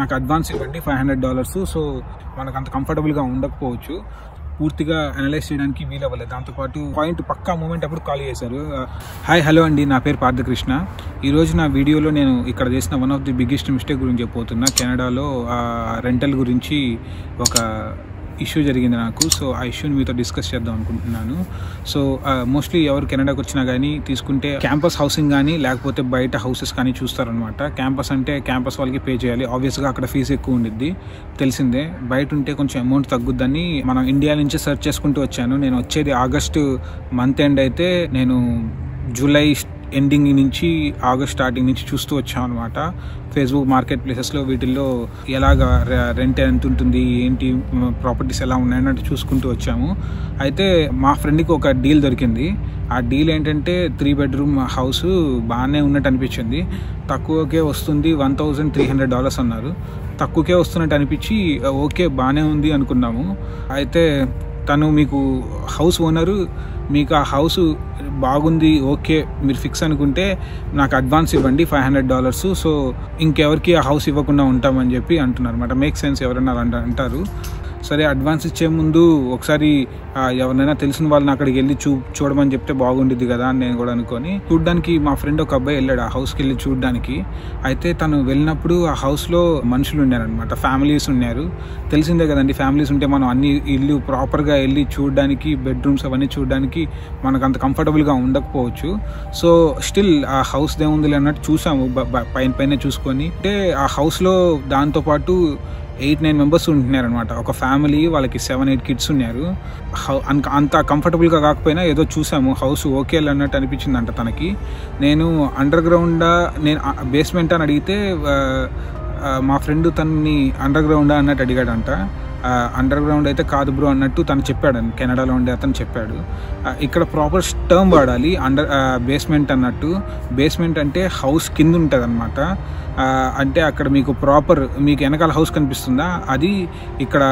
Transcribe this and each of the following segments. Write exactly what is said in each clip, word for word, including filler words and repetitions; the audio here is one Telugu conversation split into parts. నాకు అడ్వాన్స్ ఇవ్వండి ఫైవ్ హండ్రెడ్ డాలర్స్. సో మనకు అంత కంఫర్టబుల్గా ఉండకపోవచ్చు, పూర్తిగా అనలైజ్ చేయడానికి వీలవ్వలేదు. దాంతోపాటు పాయింట్ పక్కా మూమెంట్ అప్పుడు కాల్ చేశారు. హాయ్ హలో అండి, నా పేరు పార్థకృష్ణ. ఈరోజు నా వీడియోలో నేను ఇక్కడ చేసిన one of the biggest mistake గురించి చెప్పబోతున్నా. కెనడాలో రెంటల్ గురించి ఒక ఇష్యూ జరిగింది నాకు. సో ఆ ఇష్యూని మీతో డిస్కస్ చేద్దాం అనుకుంటున్నాను. సో మోస్ట్లీ ఎవరు కెనడాకి వచ్చినా కానీ తీసుకుంటే క్యాంపస్ హౌసింగ్ కానీ లేకపోతే బయట హౌసెస్ కానీ చూస్తారనమాట. క్యాంపస్ అంటే క్యాంపస్ వాళ్ళకి పే చేయాలి. ఆబ్వియస్గా అక్కడ ఫీజు ఎక్కువ ఉండిద్ది, తెలిసిందే. బయట ఉంటే కొంచెం అమౌంట్ తగ్గుద్దని మనం ఇండియా నుంచి సెర్చ్ చేసుకుంటూ వచ్చాను. నేను వచ్చేది ఆగస్టు మంత్ ఎండ్ అయితే నేను జూలై ఎండింగ్ నుంచి ఆగస్ట్ స్టార్టింగ్ నుంచి చూస్తూ వచ్చాం అనమాట. ఫేస్బుక్ మార్కెట్ ప్లేసెస్లో వీటిల్లో ఎలాగ రెంట్ ఎంత ఉంటుంది, ఏంటి ప్రాపర్టీస్ ఎలా ఉన్నాయన్నట్టు చూసుకుంటూ వచ్చాము. అయితే మా ఫ్రెండ్కి ఒక డీల్ దొరికింది. ఆ డీల్ ఏంటంటే త్రీ బెడ్రూమ్ హౌస్ బాగానే ఉన్నట్టు అనిపించింది. తక్కువకే వస్తుంది, one thousand three hundred dollars అన్నారు. తక్కువకే వస్తున్నట్టు అనిపించి ఓకే బాగానే ఉంది అనుకున్నాము. అయితే తను మీకు హౌస్ ఓనరు మీకు ఆ హౌస్ బాగుంది ఓకే మీరు ఫిక్స్ అనుకుంటే నాకు అడ్వాన్స్ ఇవ్వండి ఫైవ్ హండ్రెడ్ డాలర్స్. సో ఇంకెవరికి ఆ హౌస్ ఇవ్వకుండా ఉంటామని చెప్పి అంటున్నారు అనమాట. మేక్ సెన్స్, ఎవరైనా అంటారు. సరే అడ్వాన్స్ ఇచ్చే ముందు ఒకసారి ఎవరైనా తెలిసిన వాళ్ళని అక్కడికి వెళ్ళి చూ చూడమని చెప్తే బాగుండిద్ది కదా అని నేను కూడా అనుకొని, చూడడానికి మా ఫ్రెండ్ ఒక అబ్బాయి వెళ్ళాడు ఆ హౌస్కి వెళ్ళి చూడడానికి. అయితే తను వెళ్ళినప్పుడు ఆ హౌస్లో మనుషులు ఉన్నారనమాట, ఫ్యామిలీస్ ఉన్నారు. తెలిసిందే కదండి, ఫ్యామిలీస్ ఉంటే మనం అన్ని ఇల్లు ప్రాపర్గా వెళ్ళి చూడడానికి బెడ్రూమ్స్ అవన్నీ చూడడానికి మనకు అంత కంఫర్టబుల్గా ఉండకపోవచ్చు. సో స్టిల్ ఆ హౌస్ ఏముందిలే అన్నట్టు చూసాము, పైన పైన చూసుకొని. అంటే ఆ హౌస్లో దాంతోపాటు ఎయిట్ నైన్ మెంబర్స్ ఉంటున్నారు అనమాట. ఒక ఫ్యామిలీ, వాళ్ళకి సెవెన్ ఎయిట్ కిడ్స్ ఉన్నారు. అంత కంఫర్టబుల్గా కాకపోయినా ఏదో చూసాము, హౌస్ ఓకే అన్నట్టు అనిపించిందంట తనకి. నేను అండర్ గ్రౌండా నేను బేస్మెంట్ అని అడిగితే మా ఫ్రెండ్ తనని అండర్ గ్రౌండా అన్నట్టు అడిగాడంట. అండర్ గ్రౌండ్ అయితే కాదు బ్రో అన్నట్టు తను చెప్పాడు, కెనడాలో ఉండే అతను చెప్పాడు. ఇక్కడ ప్రాపర్ టర్మ్ వాడాలి, అండర్ బేస్మెంట్ అన్నట్టు. బేస్మెంట్ అంటే హౌస్ కింద ఉంటుంది అనమాట. అంటే అక్కడ మీకు ప్రాపర్ మీకు వెనకాల హౌస్ కనిపిస్తుందా, అది ఇక్కడ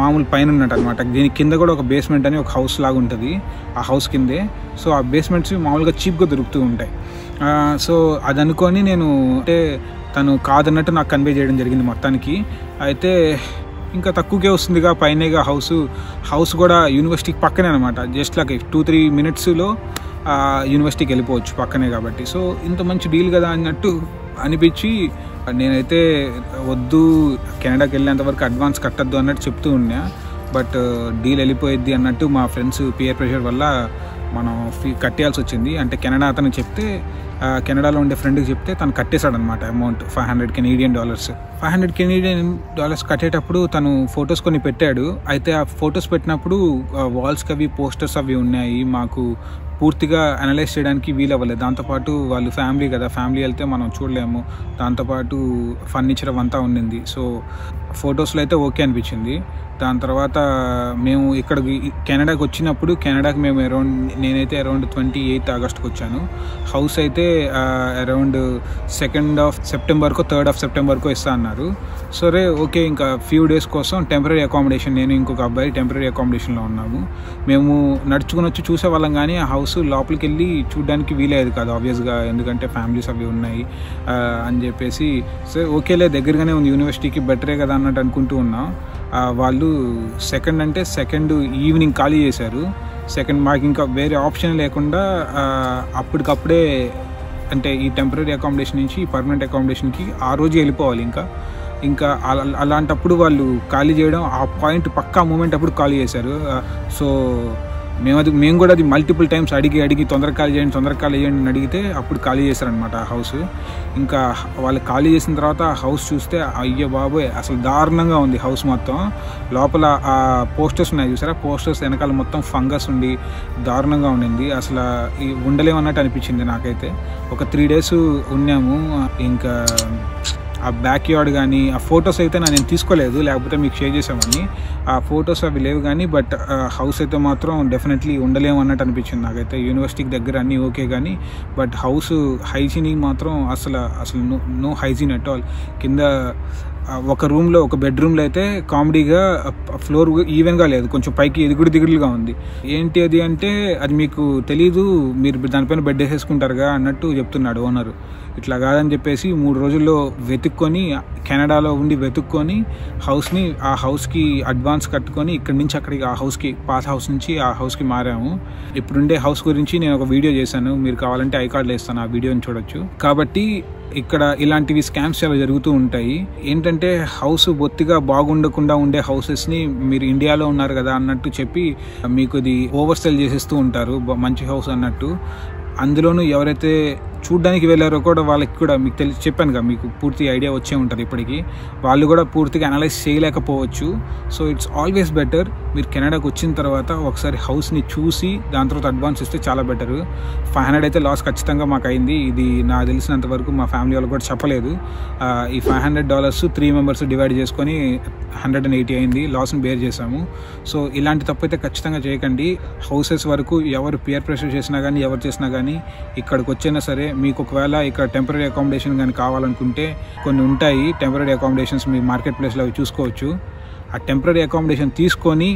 మామూలు పైన ఉన్నట్టు అనమాట. దీని కింద కూడా ఒక బేస్మెంట్ అని ఒక హౌస్ లాగా ఉంటుంది, ఆ హౌస్ కిందే. సో ఆ బేస్మెంట్స్ మామూలుగా చీప్గా దొరుకుతూ ఉంటాయి. సో అది అనుకొని నేను అంటే తను కాదన్నట్టు నాకు కన్వే చేయడం జరిగింది మొత్తానికి. అయితే ఇంకా తక్కువకే వస్తుందిగా, పైనగా హౌస్ హౌస్ కూడా యూనివర్సిటీకి పక్కనే అనమాట. జస్ట్ లైక్ టూ త్రీ మినిట్స్లో యూనివర్సిటీకి వెళ్ళిపోవచ్చు పక్కనే కాబట్టి. సో ఇంత మంచి డీల్ కదా అన్నట్టు అనిపించి నేనైతే వద్దు, కెనడాకి వెళ్ళేంత వరకు అడ్వాన్స్ కట్టద్దు అన్నట్టు చెప్తూ ఉన్నా. బట్ డీల్ వెళ్ళిపోయిద్ది అన్నట్టు మా ఫ్రెండ్స్ పియర్ ప్రెషర్ వల్ల మనం ఫీ కట్టేయాల్సి వచ్చింది. అంటే కెనడా అతను చెప్తే, కెనడాలో ఉండే ఫ్రెండ్కి చెప్తే తను కట్టేశాడు అనమాట amount five hundred Canadian dollars. Five hundred Canadian dollars కట్టేటప్పుడు తను ఫొటోస్ కొన్ని పెట్టాడు. అయితే ఆ ఫొటోస్ పెట్టినప్పుడు వాల్స్కి అవి పోస్టర్స్ అవి ఉన్నాయి, మాకు పూర్తిగా అనలైజ్ చేయడానికి వీలవ్వలేదు. దాంతోపాటు వాళ్ళు ఫ్యామిలీ కదా, ఫ్యామిలీ వెళ్తే మనం చూడలేము. దాంతోపాటు ఫర్నిచర్ అంతా ఉండింది. సో ఫొటోస్లో అయితే ఓకే అనిపించింది. దాని తర్వాత మేము ఇక్కడికి కెనడాకి వచ్చినప్పుడు, కెనడాకి మేము అరౌండ్ నేనైతే అరౌండ్ ట్వంటీ ఎయిత్ ఆగస్ట్కి వచ్చాను. హౌస్ అయితే అరౌండ్ సెకండ్ ఆఫ్ సెప్టెంబర్కో థర్డ్ ఆఫ్ సెప్టెంబర్కో ఇస్తా అన్నారు. సరే ఓకే, ఇంకా ఫ్యూ డేస్ కోసం టెంపరీ అకామిడేషన్, నేను ఇంకొక అబ్బాయి టెంపరీ అకామిడేషన్లో ఉన్నాము. మేము నడుచుకుని వచ్చి చూసేవాళ్ళం కానీ ఆ హౌస్ లోపలికి వెళ్ళి చూడడానికి వీలయ్యేది కాదు ఆబ్వియస్గా, ఎందుకంటే ఫ్యామిలీస్ అవి ఉన్నాయి అని చెప్పేసి. సరే ఓకేలే దగ్గరగానే ఉంది యూనివర్సిటీకి, బెటరే కదా అన్నట్టు అనుకుంటూ ఉన్నాం. వాళ్ళు సెకండ్ అంటే సెకండ్ ఈవినింగ్ ఖాళీ చేశారు. సెకండ్ మాకు ఇంకా వేరే ఆప్షన్ లేకుండా అప్పటికప్పుడే అంటే ఈ టెంపరీ అకామిడేషన్ నుంచి పర్మనెంట్ అకామిడేషన్కి ఆ రోజు వెళ్ళిపోవాలి. ఇంకా ఇంకా అలాంటప్పుడు వాళ్ళు ఖాళీ చేయడం ఆ పాయింట్ పక్కా మూమెంట్ అప్పుడు ఖాళీ చేశారు. సో మేము అది మేము కూడా అది మల్టిపుల్ టైమ్స్ అడిగి అడిగి తొందరగా ఖాళీ చేయండి తొందరగా ఖాళీ చేయండి అని అడిగితే అప్పుడు ఖాళీ చేశారనమాట ఆ హౌస్. ఇంకా వాళ్ళు ఖాళీ చేసిన తర్వాత ఆ హౌస్ చూస్తే అయ్యో బాబోయ్ అసలు దారుణంగా ఉంది హౌస్ మొత్తం. లోపల ఆ పోస్టర్స్ ఉన్నాయి చూసారా, పోస్టర్స్ వెనకాల మొత్తం ఫంగస్ ఉండి దారుణంగా ఉండింది. అసలు ఉండలేమన్నట్టు అనిపించింది నాకైతే. ఒక త్రీ డేస్ ఉన్నాము. ఇంకా ఆ బ్యాక్ యార్డ్ కానీ ఆ ఫొటోస్ అయితే నేను తీసుకోలేదు, లేకపోతే మీకు షేర్ చేసామని. ఆ ఫొటోస్ అవి లేవు కానీ బట్ హౌస్ అయితే మాత్రం డెఫినెట్లీ ఉండలేము అన్నట్టు అనిపించింది నాకైతే. యూనివర్సిటీకి దగ్గర అన్నీ ఓకే కానీ బట్ హౌస్ హైజీనింగ్ మాత్రం అసలు అసలు no no hygiene at all. కింద ఒక రూమ్లో ఒక బెడ్రూమ్లో అయితే కామెడీగా ఫ్లోర్ ఈవెన్గా లేదు, కొంచెం పైకి ఎదుగుడు దిగుడుగా ఉంది. ఏంటి అది అంటే అది మీకు తెలీదు, మీరు దానిపైన బెడ్ వేసేసుకుంటారుగా అన్నట్టు చెప్తున్నాడు ఓనరు. ఇట్లా కాదని చెప్పేసి మూడు రోజుల్లో వెతుక్కొని కెనడాలో ఉండి వెతుక్కొని హౌస్ని ఆ హౌస్కి అడ్వాన్స్ కట్టుకొని ఇక్కడి నుంచి అక్కడికి ఆ హౌస్కి పాత హౌస్ నుంచి ఆ హౌస్కి మారాము. ఇప్పుడుండే హౌస్ గురించి నేను ఒక వీడియో చేశాను, మీరు కావాలంటే ఐ కార్డ్లో ఇస్తాను, ఆ వీడియోని చూడొచ్చు. కాబట్టి ఇక్కడ ఇలాంటివి స్కామ్స్ చాలా జరుగుతూ ఉంటాయి. ఏంటంటే హౌస్ బొత్తిగా బాగుండకుండా ఉండే హౌసెస్ని మీరు ఇండియాలో ఉన్నారు కదా అన్నట్టు చెప్పి మీకు ఇది ఓవర్ సెల్ చేసేస్తూ ఉంటారు మంచి హౌస్ అన్నట్టు. అందులోనూ ఎవరైతే చూడ్డానికి వెళ్ళారో కూడా వాళ్ళకి కూడా మీకు తెలిసి చెప్పాను కదా, మీకు పూర్తి ఐడియా వచ్చే ఉంటుంది ఇప్పటికీ, వాళ్ళు కూడా పూర్తిగా అనలైజ్ చేయలేకపోవచ్చు. సో ఇట్స్ ఆల్వేస్ బెటర్ మీరు కెనడాకి వచ్చిన తర్వాత ఒకసారి హౌస్ని చూసి దాని తర్వాత అడ్వాన్స్ ఇస్తే చాలా బెటర్. ఫైవ్ హండ్రెడ్ అయితే లాస్ ఖచ్చితంగా మాకు అయింది, ఇది నాకు తెలిసినంత వరకు మా ఫ్యామిలీ వాళ్ళు కూడా చెప్పలేదు. ఈ five hundred dollars three members divide చేసుకొని హండ్రెడ్ అండ్ ఎయిటీ అయింది, లాస్ని బేర్ చేసాము. సో ఇలాంటి తప్పు అయితే ఖచ్చితంగా చేయకండి. హౌసెస్ వరకు ఎవరు పియర్ ప్రెషర్ చేసినా కానీ ఎవరు చేసినా కానీ ఇక్కడికి వచ్చినా సరే మీకు ఒకవేళ ఇక్కడ టెంపరీ అకామిడేషన్ కానీ కావాలనుకుంటే కొన్ని ఉంటాయి టెంపరీ అకామిడేషన్స్, మీ మార్కెట్ ప్లేస్లో అవి చూసుకోవచ్చు. ఆ టెంపరీ అకామిడేషన్ తీసుకొని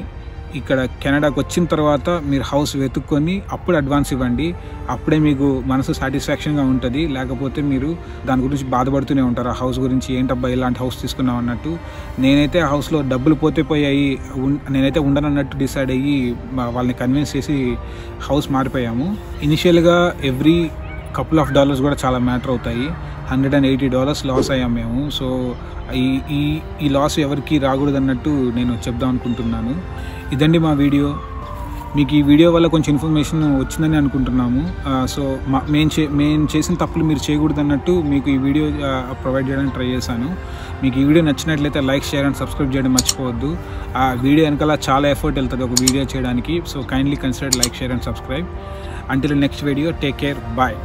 ఇక్కడ కెనడాకి వచ్చిన తర్వాత మీరు హౌస్ వెతుక్కొని అప్పుడు అడ్వాన్స్ ఇవ్వండి, అప్పుడే మీకు మనసు సాటిస్ఫాక్షన్గా ఉంటుంది. లేకపోతే మీరు దాని గురించి బాధపడుతూనే ఉంటారు, ఆ హౌస్ గురించి ఏంటబ్బా ఇలాంటి హౌస్ తీసుకున్నాం అన్నట్టు. నేనైతే ఆ హౌస్లో డబ్బులు పోతే పోయాయి, నేనైతే ఉండనన్నట్టు డిసైడ్ అయ్యి వాళ్ళని కన్విన్స్ చేసి హౌస్ మారిపోయాము. ఇనిషియల్గా ఎవ్రీ కపుల్ ఆఫ్ డాలర్స్ కూడా చాలా మ్యాటర్ అవుతాయి, hundred and eighty dollars loss అయ్యాము మేము. సో ఈ ఈ ఈ లాస్ ఎవరికి రాకూడదు అన్నట్టు నేను చెప్దాం అనుకుంటున్నాను. ఇదండి మా వీడియో, మీకు ఈ వీడియో వల్ల కొంచెం ఇన్ఫర్మేషన్ వచ్చిందని అనుకుంటున్నాము. సో మా మేము చే మేము చేసిన తప్పులు మీరు చేయకూడదు అన్నట్టు మీకు ఈ వీడియో ప్రొవైడ్ చేయడానికి ట్రై చేశాను. మీకు ఈ వీడియో నచ్చినట్లయితే లైక్, షేర్ అండ్ సబ్స్క్రైబ్ చేయడం మర్చిపోవద్దు. ఆ వీడియో వెనకాల చాలా ఎఫర్ట్ వెళ్తుంది ఒక వీడియో చేయడానికి. So kindly consider like, share and subscribe. Until next video, take care, bye.